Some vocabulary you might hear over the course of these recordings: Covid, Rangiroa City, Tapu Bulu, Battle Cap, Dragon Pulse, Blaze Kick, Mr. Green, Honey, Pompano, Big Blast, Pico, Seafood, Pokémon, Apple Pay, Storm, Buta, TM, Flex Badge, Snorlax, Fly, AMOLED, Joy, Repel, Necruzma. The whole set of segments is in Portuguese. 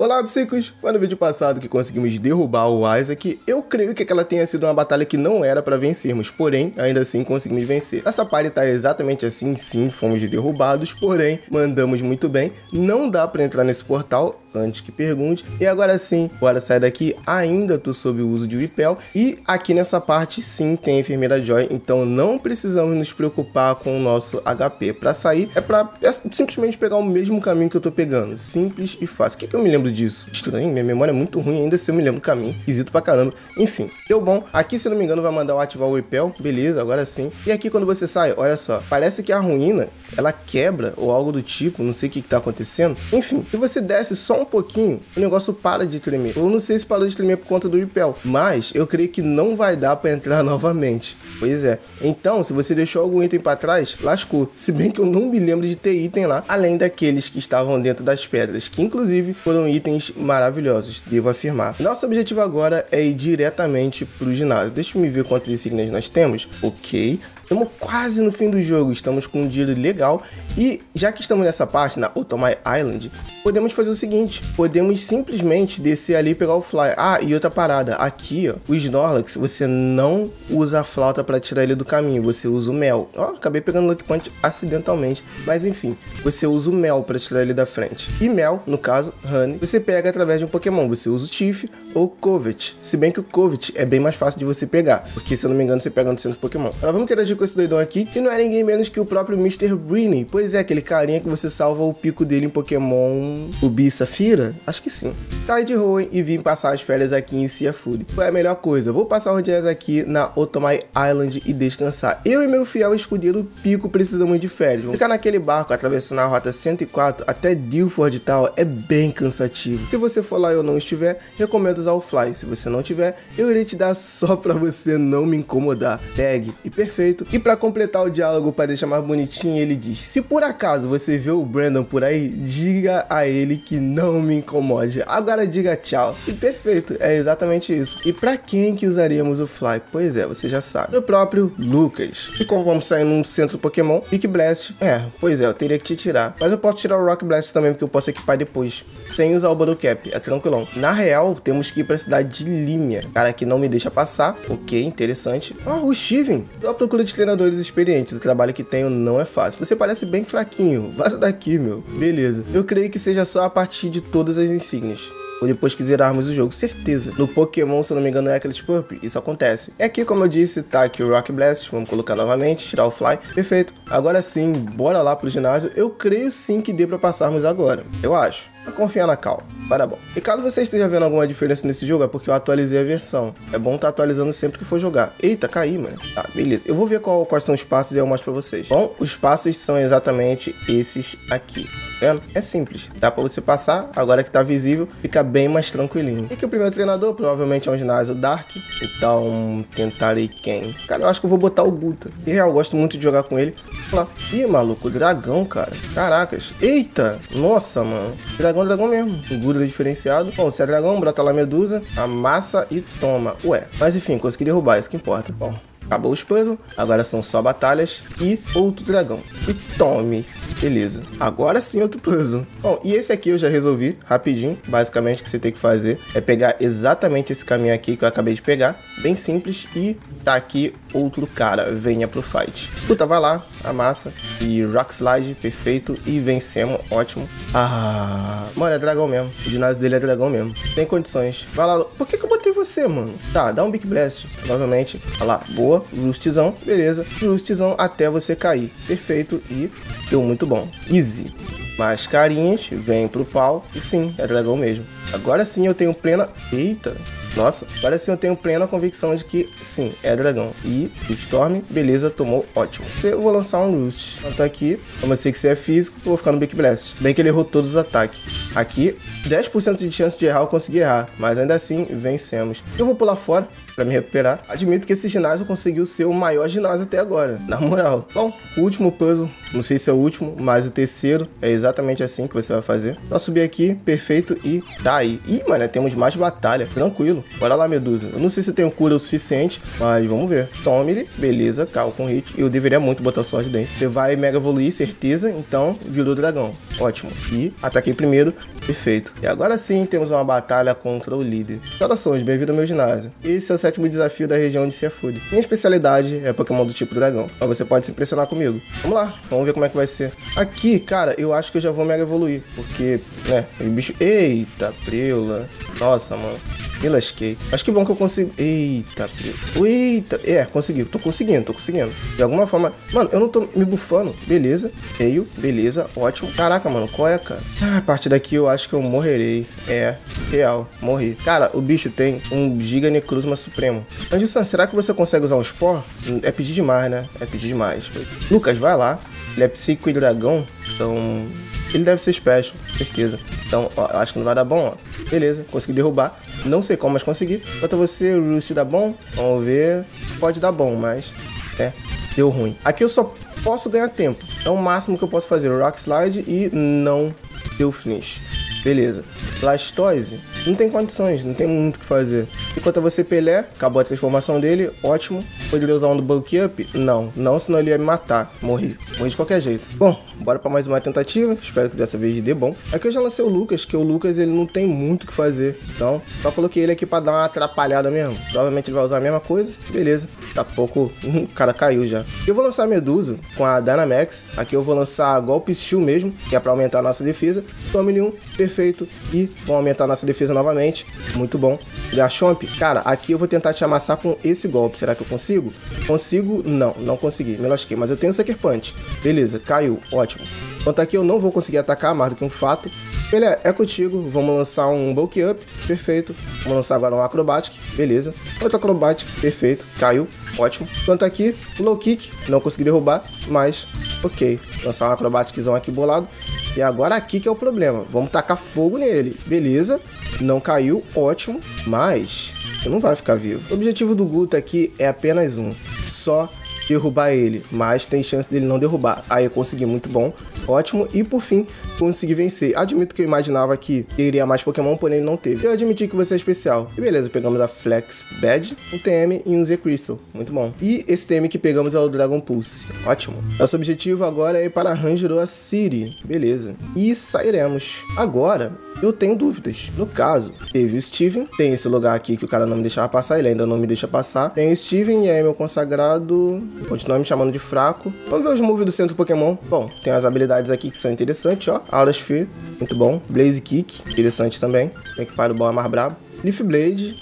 Olá, psicos! Mas no vídeo passado que conseguimos derrubar o Isaac, eu creio que aquela tenha sido uma batalha que não era para vencermos, porém, ainda assim conseguimos vencer. Essa party tá exatamente assim, sim, fomos derrubados, porém, mandamos muito bem. Não dá para entrar nesse portal, antes que pergunte. E agora sim, bora sair daqui, ainda tô sob o uso de Repel. E aqui nessa parte, sim, tem a enfermeira Joy, então não precisamos nos preocupar com o nosso HP. Para sair, é simplesmente pegar o mesmo caminho que eu tô pegando, simples e fácil. O que eu me lembro disso? Estranho, minha memória é muito ruim, ainda se eu me lembro do caminho, esquisito pra caramba. Enfim, deu bom. Aqui, se não me engano, vai mandar eu ativar o Repel, beleza, agora sim. E aqui quando você sai, olha só, parece que a ruína, ela quebra ou algo do tipo, não sei o que tá acontecendo. Enfim, se você desce só um pouquinho, o negócio para de tremer. Eu não sei se parou de tremer por conta do Repel, mas eu creio que não vai dar pra entrar novamente. Pois é, então se você deixou algum item pra trás, lascou. Se bem que eu não me lembro de ter item lá, além daqueles que estavam dentro das pedras, que inclusive foram itens maravilhosos, devo afirmar. Nosso objetivo agora é ir diretamente pro ginásio. Deixa eu me ver quantas insígnias nós temos. Ok, estamos quase no fim do jogo, estamos com um dinheiro legal. E já que estamos nessa parte, na Otomai Island, podemos fazer o seguinte, podemos simplesmente descer ali e pegar o Fly. Ah, e outra parada, aqui ó, o Snorlax, você não usa a flauta para tirar ele do caminho, você usa o mel. Ó, acabei pegando o Lucky Punch acidentalmente, mas enfim, você usa o mel para tirar ele da frente. E mel, no caso, Honey, você pega através de um Pokémon, você usa o Tiff ou Covid. Se bem que o Covid é bem mais fácil de você pegar, porque se eu não me engano você pega no centro do Pokémon. Agora vamos interagir com esse doidão aqui, que não é ninguém menos que o próprio Mr. Green. Pois é, aquele carinha que você salva o pico dele em Pokémon Ubi Safira? Acho que sim. Saí de Rowan e vim passar as férias aqui em Seafood. Foi a melhor coisa. Vou passar uns dias aqui na Otomai Island e descansar. Eu e meu fiel escudeiro Pico precisamos de férias. Vamos ficar naquele barco atravessando a rota 104 até Dilford e tal é bem cansativo. Se você for lá e eu não estiver, recomendo usar o Fly. Se você não tiver, eu irei te dar só pra você não me incomodar. Tag e perfeito. E para completar o diálogo, para deixar mais bonitinho, ele diz: se por acaso você vê o Brandon por aí, diga a ele que não me incomode. Agora diga tchau. E perfeito, é exatamente isso. E para quem que usaríamos o Fly? Pois é, você já sabe, o próprio Lucas. E como vamos sair num centro Pokémon, Big Blast. É, pois é, eu teria que te tirar. Mas eu posso tirar o Rock Blast também, porque eu posso equipar depois, sem usar o Battle Cap, é tranquilão. Na real, temos que ir pra cidade de Limia. Cara, que não me deixa passar. Ok, interessante. Ah, o Steven. Tô à procura de treinadores experientes. O trabalho que tenho não é fácil. Você parece bem fraquinho. Vaza daqui, meu. Beleza. Eu creio que seja só a partir de todas as insígnias, ou depois que zerarmos o jogo, certeza. No Pokémon, se eu não me engano, é aquele tipo, isso acontece. E aqui, como eu disse, tá aqui o Rock Blast, vamos colocar novamente, tirar o Fly, perfeito. Agora sim, bora lá pro ginásio, eu creio sim que dê pra passarmos agora, eu acho. Pra confiar na cal, para bom. E caso você esteja vendo alguma diferença nesse jogo, é porque eu atualizei a versão. É bom tá atualizando sempre que for jogar. Eita, caí, mano. Tá, beleza. Eu vou ver quais são os passos e eu mostro pra vocês. Bom, os passos são exatamente esses aqui. Vendo? É simples, dá pra você passar, agora que tá visível, fica bem mais tranquilinho. E que o primeiro treinador provavelmente é um ginásio Dark, então tentarei quem? Cara, eu acho que eu vou botar o Buta. E real, eu gosto muito de jogar com ele. Olha lá. Ih, maluco, dragão, cara. Caracas. Eita, nossa, mano. Dragão, dragão mesmo. O Buda é diferenciado. Bom, se é dragão, brota lá a medusa, amassa e toma. Ué, mas enfim, consegui derrubar, isso que importa. Bom, acabou os puzzles, agora são só batalhas e outro dragão. E tome. Beleza. Agora sim, outro puzzle. Bom, e esse aqui eu já resolvi rapidinho. Basicamente, o que você tem que fazer é pegar exatamente esse caminho aqui que eu acabei de pegar. Bem simples. E tá aqui outro cara. Venha pro fight. Puta, vai lá. Amassa. E rock slide. Perfeito. E vencemos. Ótimo. Ah, mano, é dragão mesmo. O ginásio dele é dragão mesmo. Tem condições. Vai lá. Por que eu botei você, mano? Tá, dá um Big Blast. Provavelmente. Olha lá. Boa. Justizão, beleza, justizão até você cair, perfeito, e deu muito bom, easy. Mais carinhas, vem pro pau, e sim, é dragão mesmo. Agora sim eu tenho plena, eita, nossa, agora sim eu tenho plena convicção de que sim, é dragão. E Storm, beleza, tomou, ótimo. Eu vou lançar um Root, então tá aqui, como eu sei que você é físico, vou ficar no Big Blast. Bem que ele errou todos os ataques. Aqui, 10% de chance de errar, eu consegui errar, mas ainda assim, vencemos. Eu vou pular fora pra me recuperar. Admito que esse ginásio conseguiu ser o maior ginásio até agora, na moral. Bom, o último puzzle, não sei se é o último, mas o terceiro, é exatamente assim que você vai fazer. Só subir aqui, perfeito, e tá cair. Ih, mano, temos mais batalha. Tranquilo. Bora lá, Medusa. Eu não sei se eu tenho cura o suficiente, mas vamos ver. Tome ele. Beleza, calma com hit. Eu deveria muito botar sorte dentro. Você vai mega evoluir, certeza. Então, virou dragão. Ótimo. E ataquei primeiro. Perfeito. E agora sim, temos uma batalha contra o líder. Saudações, bem-vindo ao meu ginásio. Esse é o 7º desafio da região de Seafood. Minha especialidade é Pokémon do tipo dragão. Mas você pode se impressionar comigo. Vamos lá. Vamos ver como é que vai ser. Aqui, cara, eu acho que eu já vou mega evoluir. Porque, né, o bicho... Eita, preula. Nossa, mano. Me lasquei. Acho que bom que eu consigo... Eita, preula. Eita. É, consegui. Tô conseguindo. De alguma forma... Mano, eu não tô me bufando. Beleza. Veio. Beleza. Ótimo. Caraca, mano. Qual é, cara? Ah, a partir daqui eu acho que eu morrerei. É. Real. Morri. Cara, o bicho tem um Giga Necruzma Supremo. Anderson, será que você consegue usar um Spore? É pedir demais, né? É pedir demais. Lucas, vai lá. Ele é psíquico e dragão. Então... ele deve ser special, certeza. Então, ó, acho que não vai dar bom, ó. Beleza, consegui derrubar. Não sei como, mas consegui. Bota você, Roost dá bom. Vamos ver. Pode dar bom, mas... é, deu ruim. Aqui eu só posso ganhar tempo. É o máximo que eu posso fazer. Rock slide e não deu finish. Beleza. Blastoise, não tem condições, não tem muito o que fazer. Enquanto você Pelé, acabou a transformação dele, ótimo. Poderia usar um do bulk up? Não, não, senão ele ia me matar. Morri de qualquer jeito. Bom, bora pra mais uma tentativa, espero que dessa vez dê bom. Aqui eu já lancei o Lucas, que o Lucas ele não tem muito o que fazer. Então, só coloquei ele aqui pra dar uma atrapalhada mesmo. Provavelmente ele vai usar a mesma coisa, beleza. Daqui a pouco, o cara caiu já. Eu vou lançar a Medusa com a Dynamax. Aqui eu vou lançar golpe Steel mesmo, que é pra aumentar a nossa defesa. Tome nenhum, perfeito. E vão aumentar a nossa defesa novamente. Muito bom. Garchomp, cara, aqui eu vou tentar te amassar com esse golpe. Será que eu consigo? Consigo? Não, não consegui. Me lasquei, mas eu tenho o Sucker Punch. Beleza, caiu. Ótimo. Quanto aqui eu não vou conseguir atacar, mais do que um fato. Pelé, é contigo. Vamos lançar um bulk up. Perfeito. Vamos lançar agora um acrobatic. Beleza. Outro acrobatic. Perfeito. Caiu. Ótimo. Quanto aqui, low kick. Não consegui derrubar, mas ok. Lançar um acrobaticzão aqui bolado. E agora aqui que é o problema. Vamos tacar fogo nele. Beleza. Não caiu. Ótimo. Mas você não vai ficar vivo. O objetivo do Buta aqui é apenas um. Só derrubar ele. Mas tem chance dele não derrubar. Aí eu consegui. Muito bom. Ótimo. E por fim, consegui vencer. Admito que eu imaginava que teria mais Pokémon, porém não teve. Eu admiti que você é especial. E beleza, pegamos a Flex Badge, um TM e um Z Crystal. Muito bom. E esse TM que pegamos é o Dragon Pulse. Ótimo. Nosso objetivo agora é ir para Rangiroa City. Beleza. E sairemos. Agora, eu tenho dúvidas. No caso, teve o Steven. Tem esse lugar aqui que o cara não me deixava passar. Ele ainda não me deixa passar. Tem o Steven e aí meu consagrado... continua me chamando de fraco. Vamos ver os moves do centro Pokémon. Bom, tem as habilidades aqui que são interessantes, ó. Aura Sphere, muito bom. Blaze Kick, interessante também. Equipar o bom é mais brabo. Leaf Blade,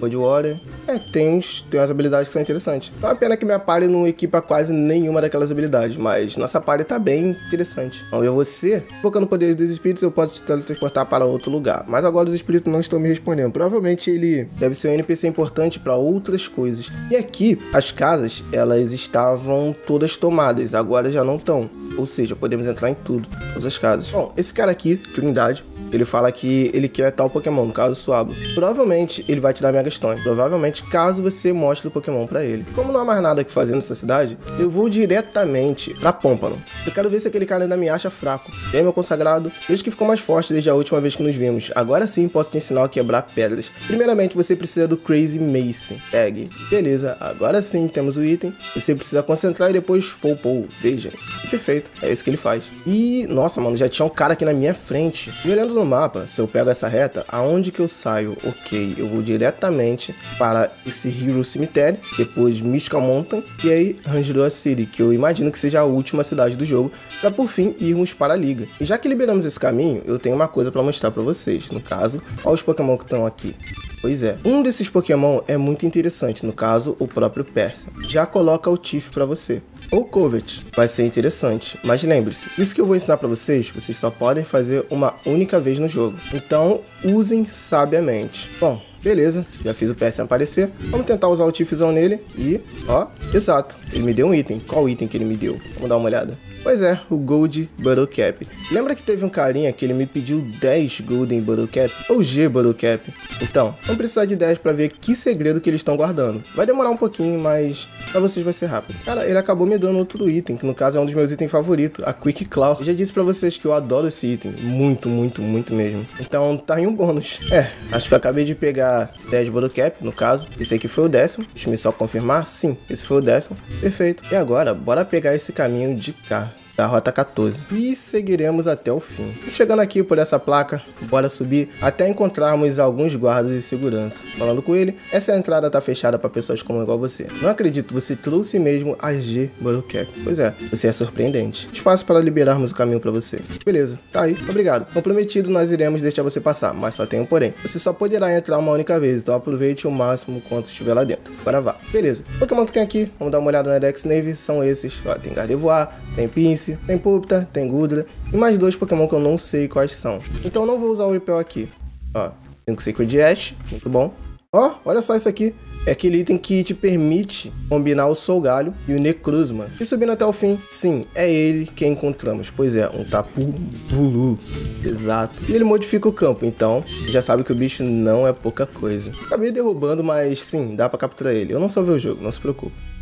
Water. É, tem umas habilidades que são interessantes. Então é uma pena que minha party não equipa quase nenhuma daquelas habilidades, mas nossa party tá bem interessante. Então eu você, focando no poder dos espíritos, eu posso te teletransportar para outro lugar. Mas agora os espíritos não estão me respondendo. Provavelmente ele deve ser um NPC importante para outras coisas. E aqui, as casas, elas estavam todas tomadas, agora já não estão. Ou seja, podemos entrar em tudo, todas as casas. Bom, esse cara aqui, Trindade, ele fala que ele quer tal Pokémon, no caso o Suablo. Provavelmente ele vai te dar Mega Stone, provavelmente caso você mostre o Pokémon pra ele. Como não há mais nada que fazer nessa cidade, eu vou diretamente pra Pompano. Eu quero ver se aquele cara ainda me acha fraco. E aí, meu consagrado, desde que ficou mais forte desde a última vez que nos vimos. Agora sim posso te ensinar a quebrar pedras. Primeiramente você precisa do Crazy Mace Tag. Beleza, agora sim temos o item. Você precisa concentrar e depois Pou-Pou. Veja. Perfeito, é isso que ele faz. E, nossa, mano, já tinha um cara aqui na minha frente. Me olhando no mapa, se eu pego essa reta, aonde que eu saio? Ok, eu vou diretamente para esse Hero Cemitério, depois Mystical Mountain, e aí Rangiroa City, que eu imagino que seja a última cidade do jogo, para por fim irmos para a liga. E já que liberamos esse caminho, eu tenho uma coisa para mostrar para vocês, no caso, olha os Pokémon que estão aqui. Pois é, um desses Pokémon é muito interessante, no caso, o próprio Persia. Já coloca o Tiff para você. Ou Covid, vai ser interessante. Mas lembre-se, isso que eu vou ensinar pra vocês, vocês só podem fazer uma única vez no jogo. Então, usem sabiamente. Bom, Beleza, já fiz o PSM aparecer. Vamos tentar usar o Tiffzão nele e... ó, exato. Ele me deu um item. Qual item que ele me deu? Vamos dar uma olhada. Pois é, o Golden Butter Cap. Lembra que teve um carinha que ele me pediu 10 Golden Butter Cap? Ou G Butter Cap? Então, vamos precisar de 10 pra ver que segredo que eles estão guardando. Vai demorar um pouquinho, mas pra vocês vai ser rápido. Cara, ele acabou me dando outro item, que no caso é um dos meus itens favoritos, a Quick Claw. Eu já disse pra vocês que eu adoro esse item. Muito, muito, muito mesmo. Então, tá em um bônus. É, acho que eu acabei de pegar 10 Butter Cap, no caso. Esse aqui foi o 10º. Deixa eu só confirmar. Sim, esse foi o 10º. Perfeito. E agora, bora pegar esse caminho de cá, da rota 14, e seguiremos até o fim. E chegando aqui por essa placa, bora subir até encontrarmos alguns guardas de segurança. Falando com ele, essa entrada tá fechada para pessoas como igual você. Não acredito, você trouxe mesmo a G Butter Cap. Pois é, você é surpreendente. Espaço para liberarmos o caminho para você. Beleza, tá aí, obrigado. Como prometido, nós iremos deixar você passar, mas só tem um porém. Você só poderá entrar uma única vez, então aproveite o máximo quanto estiver lá dentro. Agora vá. Beleza, o Pokémon que tem aqui, vamos dar uma olhada na Dex Navy, são esses. Ó, tem Gardevoir, tem Pinsir, tem Púlpita, tem Gudra e mais dois Pokémon que eu não sei quais são. Então não vou usar o Repel aqui. Ó, 5 Sacred Ash, muito bom. Ó, olha só isso aqui. É aquele item que te permite combinar o Solgalho e o Necruzma. E subindo até o fim, sim, é ele que encontramos. Pois é, um Tapu Bulu. Exato. E ele modifica o campo, então já sabe que o bicho não é pouca coisa. Acabei derrubando, mas sim, dá pra capturar ele. Eu não salvei o jogo, não se preocupe.